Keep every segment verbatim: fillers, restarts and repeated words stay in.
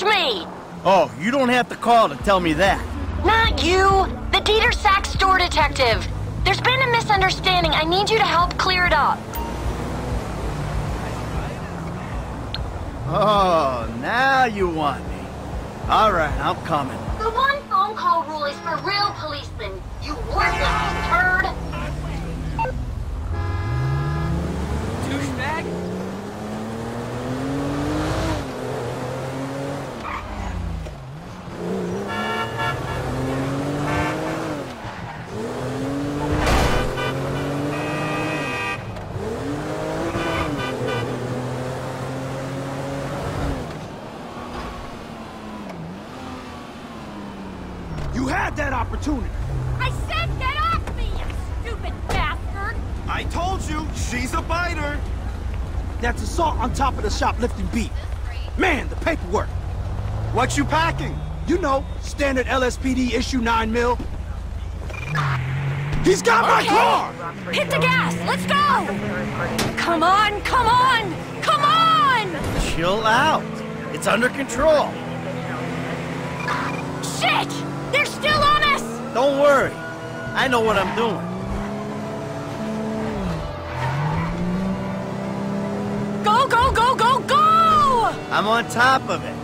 That's me. Oh, you don't have to call to tell me that. Not you. The Dieter Sachs store detective. There's been a misunderstanding. I need you to help clear it up. Oh, now you want me. All right, I'm coming. The one phone call rule is for real policemen. You worthless turd. Douchebag. You had that opportunity. I said get off me, you stupid bastard! I told you, she's a biter. That's assault on top of the shoplifting beat. Man, the paperwork. What you packing? You know, standard L S P D issue nine mil. He's got okay. my car! Hit the gas, let's go! Come on, come on, come on! Chill out. It's under control. Shit! They're still on us! Don't worry. I know what I'm doing. Go, go, go, go, go! I'm on top of it.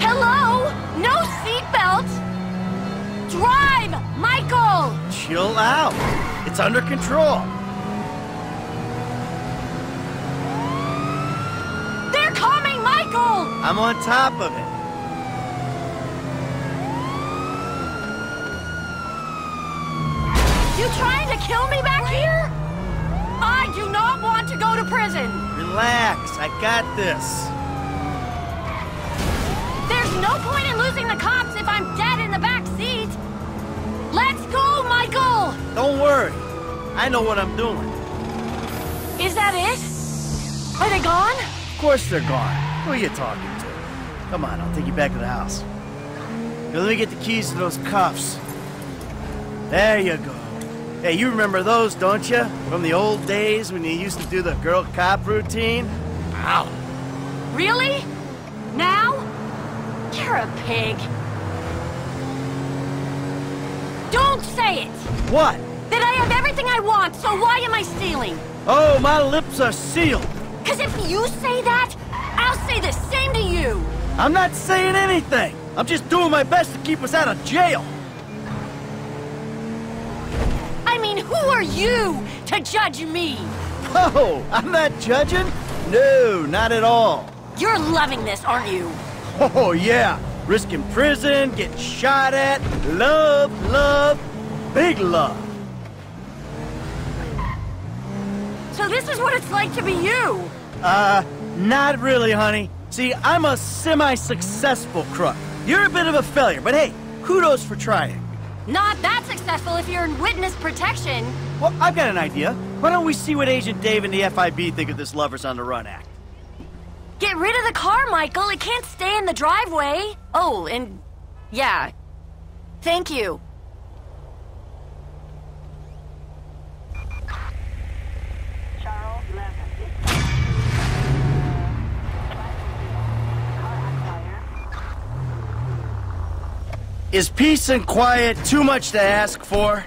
Hello? No seatbelt! Drive, Michael! Chill out. It's under control. I'm on top of it. You trying to kill me back here? I do not want to go to prison. Relax, I got this. There's no point in losing the cops if I'm dead in the back seat. Let's go, Michael! Don't worry. I know what I'm doing. Is that it? Are they gone? Of course they're gone. Who are you talking to? Come on, I'll take you back to the house. Here, let me get the keys to those cuffs. There you go. Hey, you remember those, don't you? From the old days when you used to do the girl cop routine? Ow. Really? Now? You're a pig. Don't say it! What? That I have everything I want, so why am I stealing? Oh, my lips are sealed. Because if you say that, I'll say the same to you! I'm not saying anything! I'm just doing my best to keep us out of jail! I mean, who are you to judge me? Oh, I'm not judging? No, not at all. You're loving this, aren't you? Oh, yeah. Risking prison, getting shot at, love, love, big love. So this is what it's like to be you? Uh... Not really, honey. See, I'm a semi-successful crook. You're a bit of a failure, but hey, kudos for trying. Not that successful if you're in witness protection. Well, I've got an idea. Why don't we see what Agent Dave and the F I B think of this Lovers on the Run act? Get rid of the car, Michael. It can't stay in the driveway. Oh, and yeah. Thank you. Is peace and quiet too much to ask for?